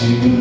to